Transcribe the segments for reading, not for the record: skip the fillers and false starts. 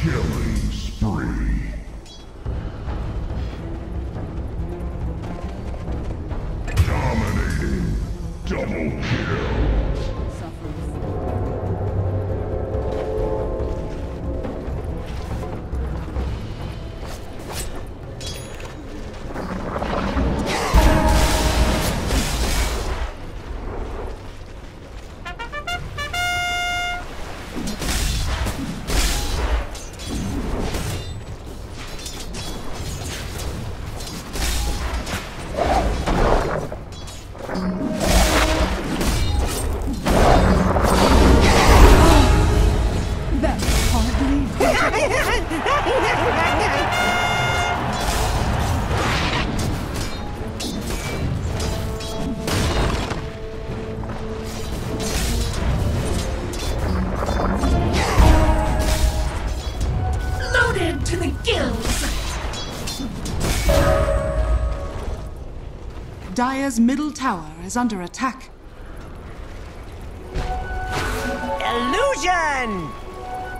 Killing spree. Dominating. Double kill. Dire's middle tower is under attack. Illusion!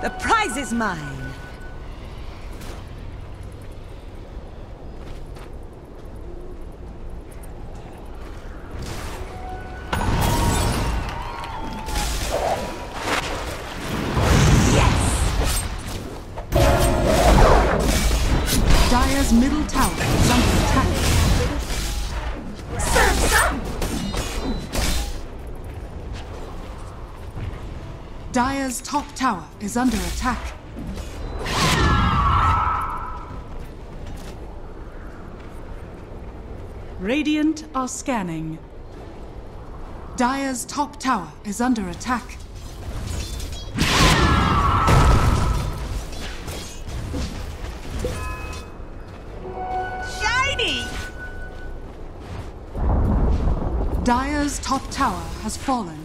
The prize is mine! Yes! Dire's middle tower is under attack. Dire's top tower is under attack. Radiant are scanning. Dire's top tower is under attack. Shiny! Dire's top tower has fallen.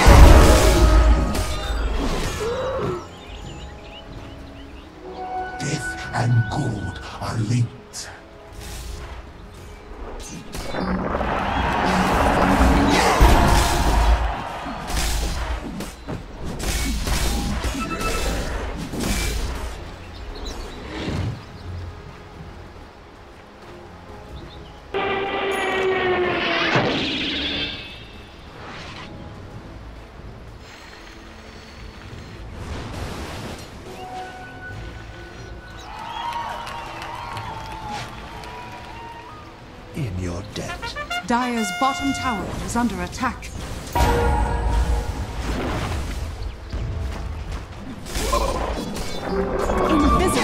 And gold are linked. In your debt. Dire's bottom tower is under attack. Invisibility.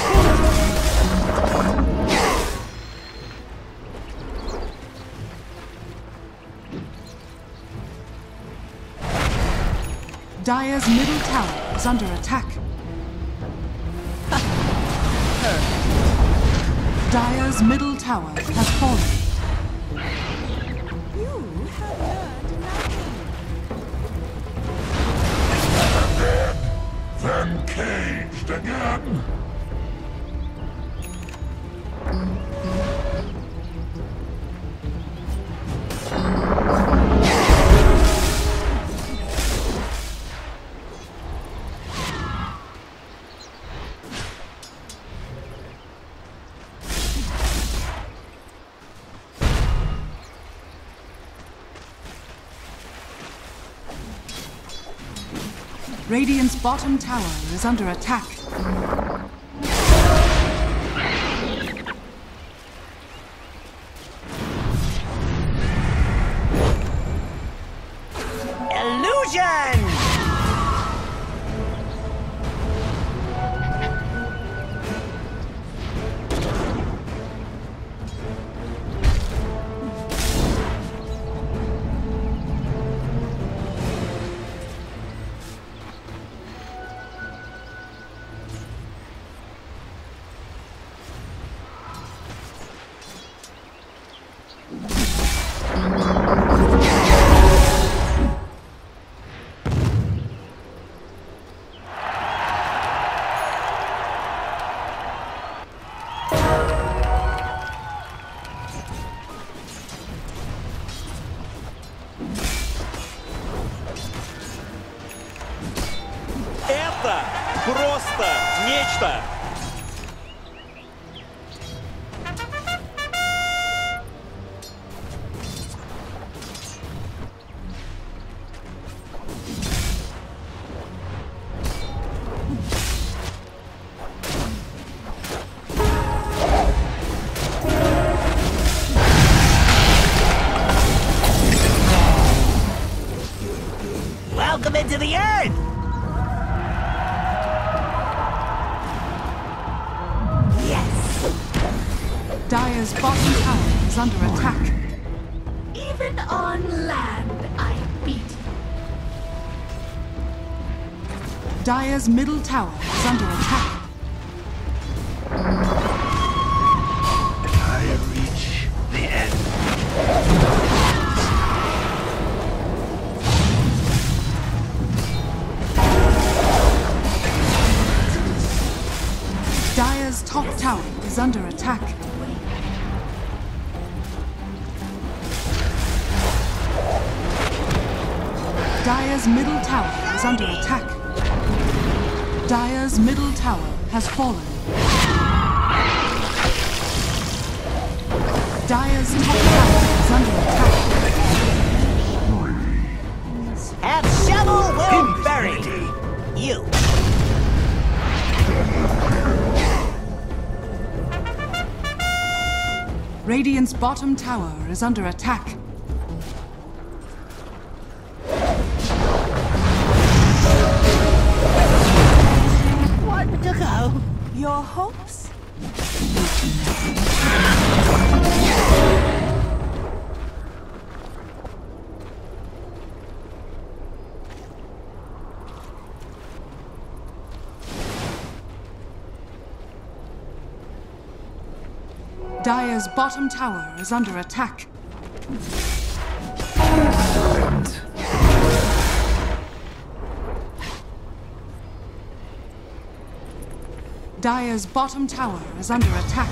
Dire's middle tower is under attack. Dire's middle tower has fallen. Caged again. Radiant's bottom tower is under attack. Illusion! Просто нечто! Welcome into the earth! Dire's bottom tower is under attack. Even on land, I beat. Dire's middle tower is under attack. I reach the end. Dire's top tower is under attack. Dire's middle tower is under attack. Dire's middle tower has fallen. Dire's top tower is under attack. At shovel will bury you. Radiant's bottom tower is under attack. Your hopes? Dire's bottom tower is under attack. Dire's bottom tower is under attack.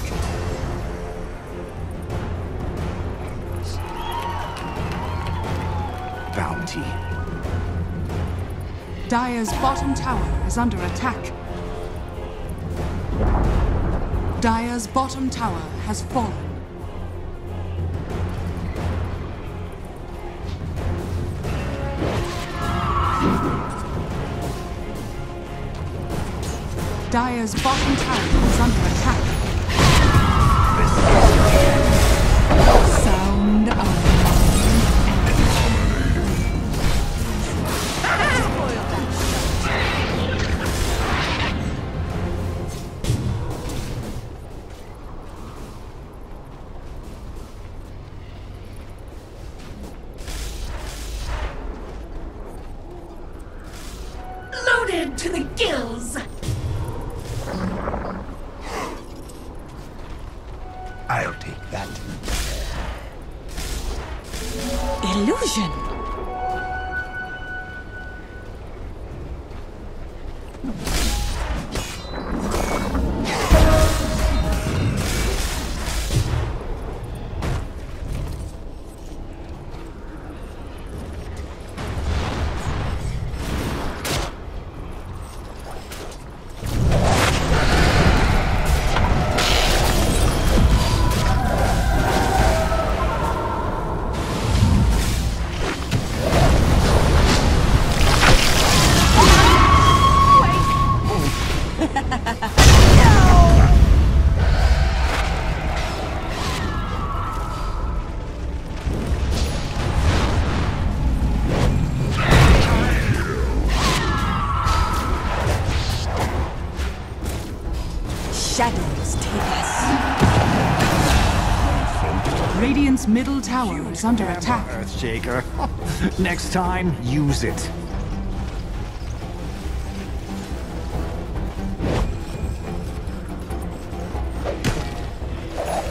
Bounty. Dire's bottom tower is under attack. Dire's bottom tower has fallen. Dire's bottom tower is under attack. Sound of Bloated to the gills. I'll take that. Illusion. Radiant's middle tower is under attack. Earthshaker. Next time, use it.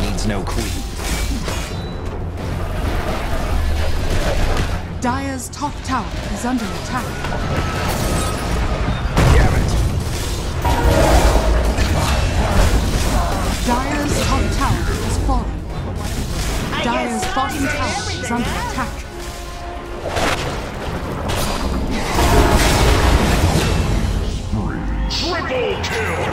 Needs no queen. Dire's top tower is under attack. Bottom tower is under attack. Triple kill!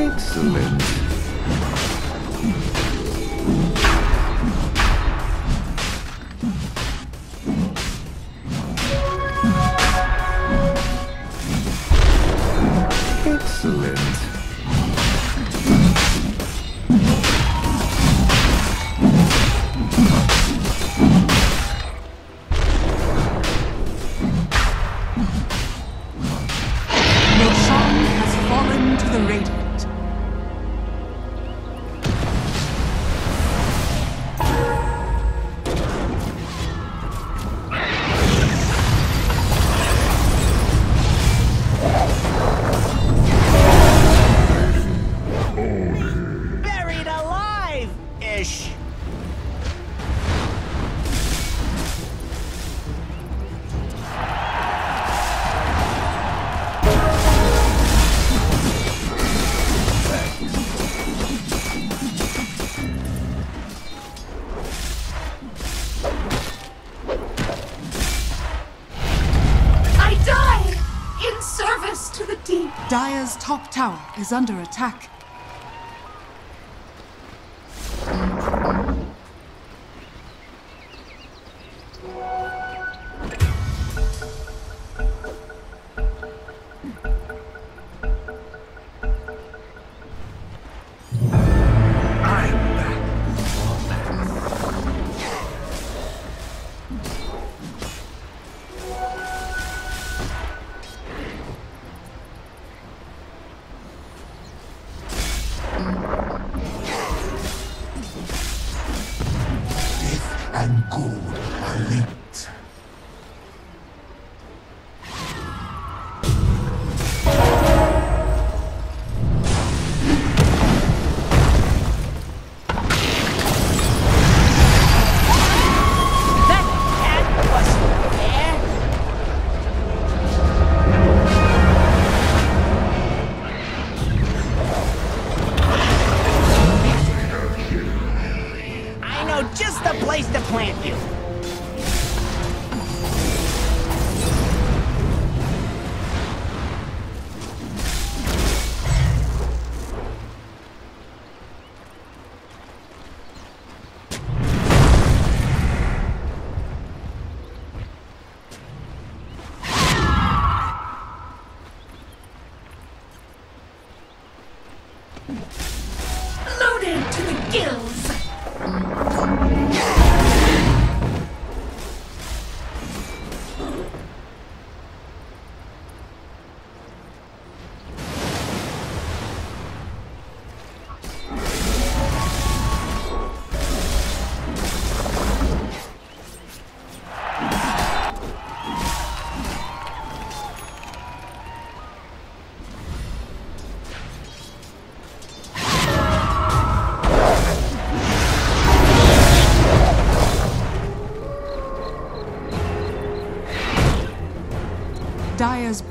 Excellent. Excellent. Roshan has fallen to the Radiant. Dire's top tower is under attack. Loaded to the gills! Dire's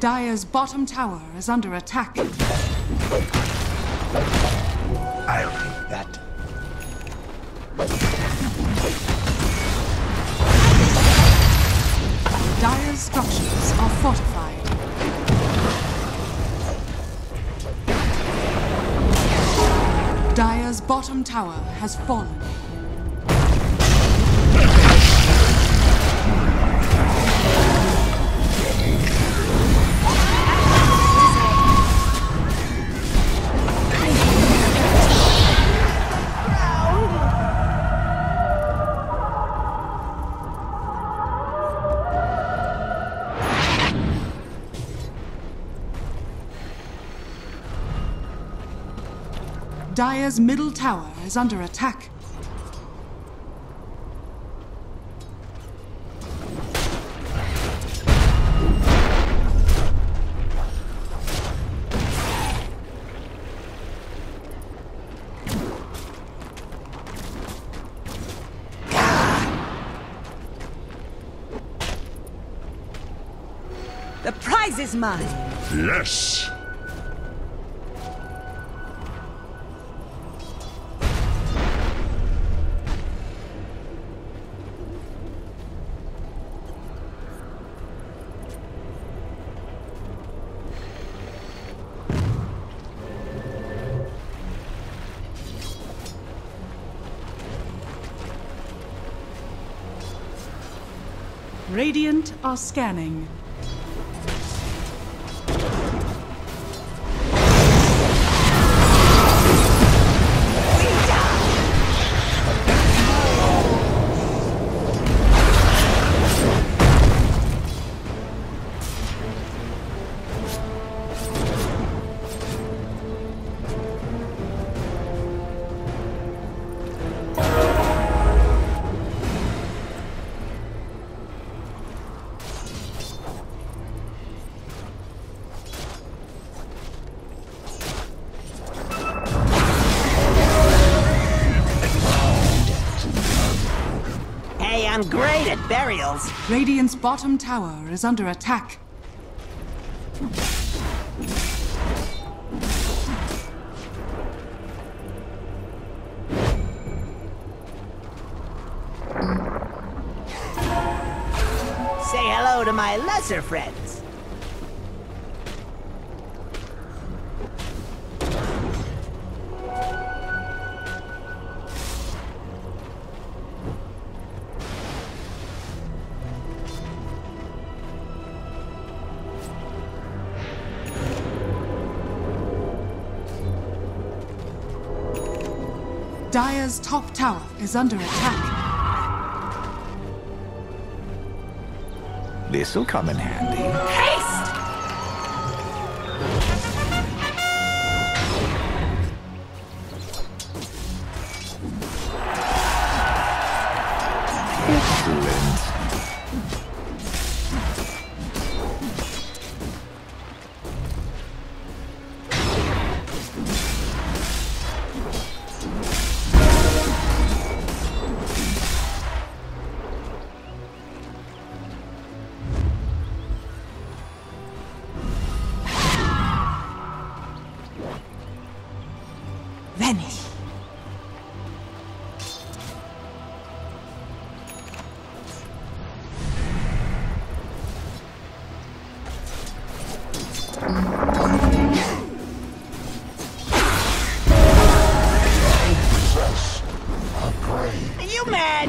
Dire's bottom tower is under attack. I'll take that. Dire's structures are fortified. Dire's bottom tower has fallen. Dire's middle tower is under attack. The prize is mine. Yes. Radiant are scanning. I'm great at burials. Radiant's bottom tower is under attack. Say hello to my lesser friends. Dire's top tower is under attack. This'll come in handy. Haste! you mad!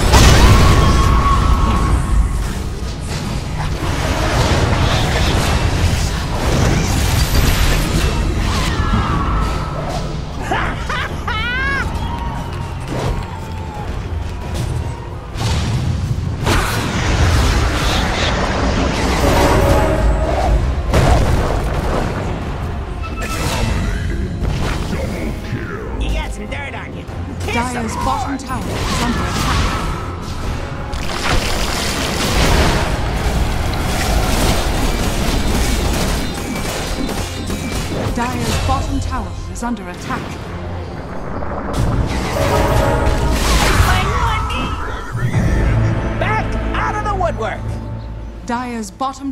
Dire's bottom tower is under attack. Dire's bottom tower is under attack. Back out of the woodwork! Dire's bottom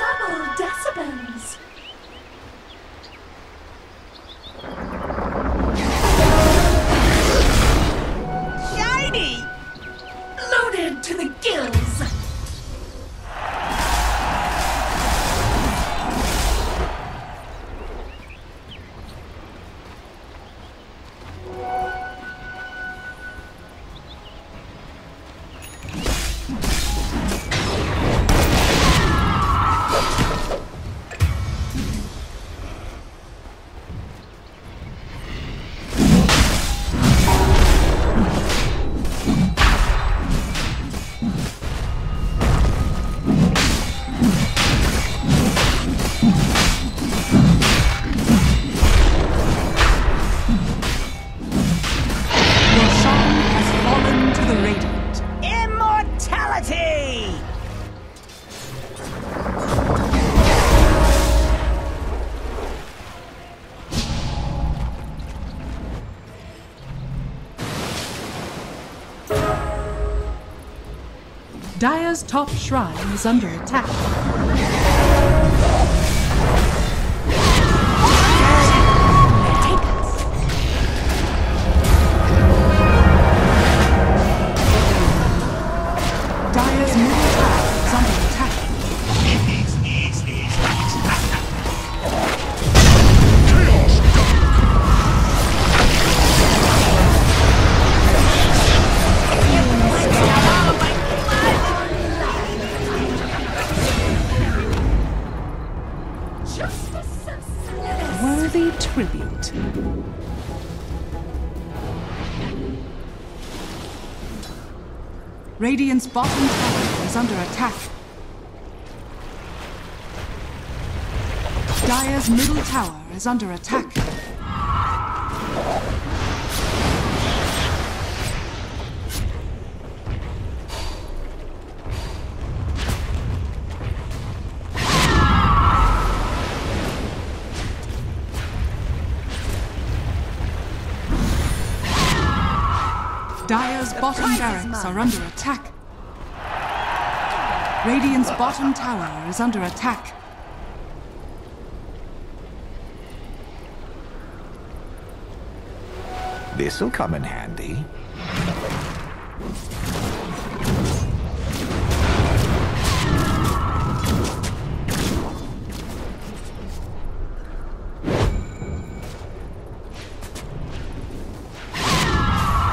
Double decibels. Shiny! Loaded to the gills. Dire's top shrine is under attack. Dire's middle tower is under tribute. Radiant's bottom tower is under attack. Dire's middle tower is under attack. Dire's bottom barracks are under attack. Radiant's bottom tower is under attack. This'll come in handy.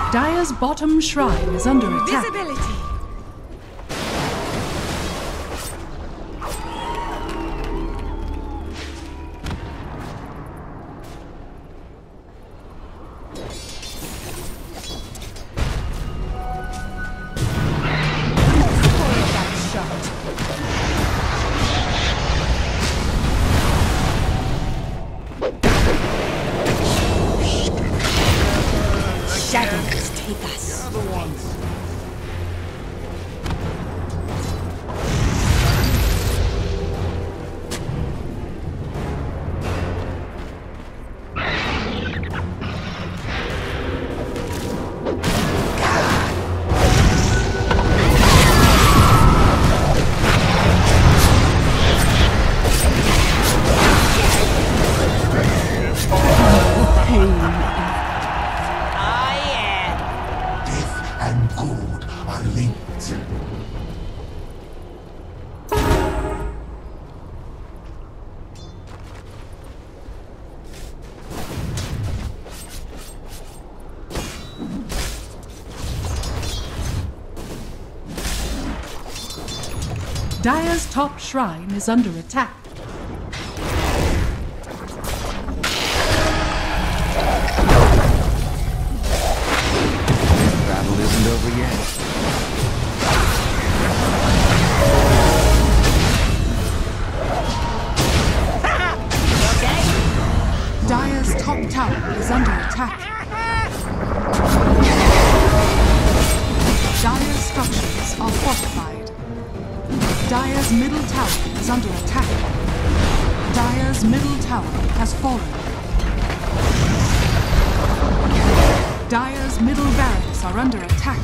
Dire's bottom shrine is under attack. Visibility. Shadows take us. You're the ones. Dire's top shrine is under attack. The battle isn't over yet. Dire's top tower is under attack. Dire's structures are fortified. Dire's middle tower is under attack. Dire's middle tower has fallen. Dire's middle barracks are under attack.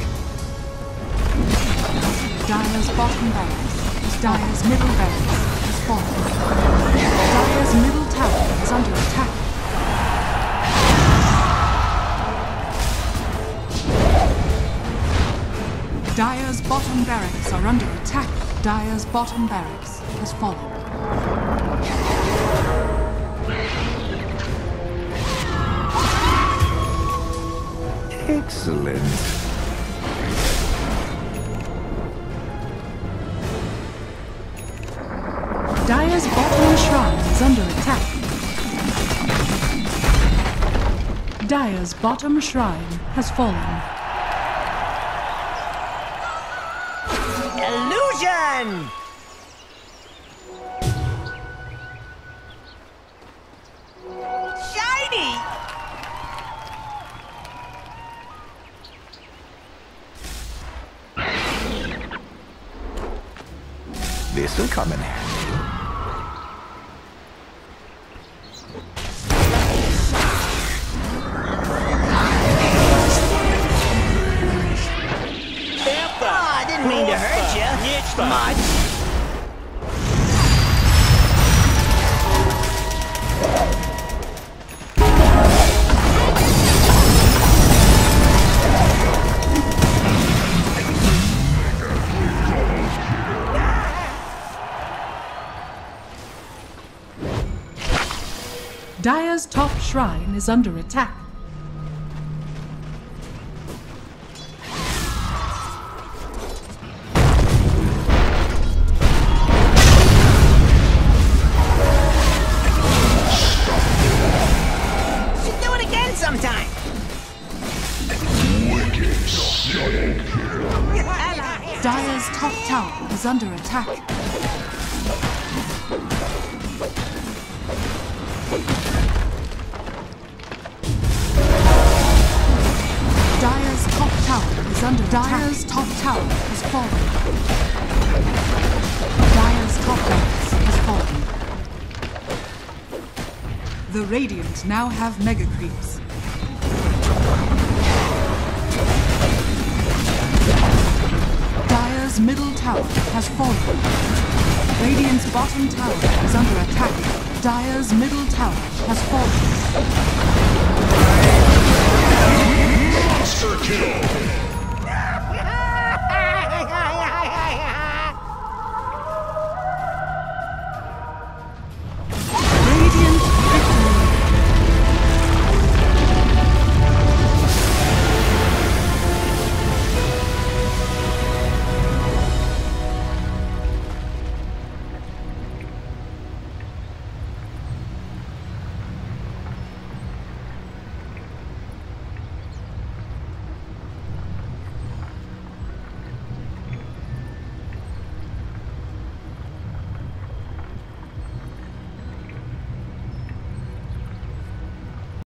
Dire's bottom barracks is Dire's middle barracks has fallen. Dire's middle tower is under attack. Dire's bottom barracks are under attack. Dire's bottom barracks has fallen. Excellent. Dire's bottom shrine is under attack. Dire's bottom shrine has fallen. Illusion! Shiny! This'll come in handy. Much. Dire's top shrine is under attack. Dire's top tower is under attack. Dire's top tower is under attack. Dire's top tower has fallen. Dire's top barracks has fallen. The Radiant now have mega creeps. Dire's middle tower has fallen. Radiant's bottom tower is under attack. Dire's middle tower has fallen. Monster kill!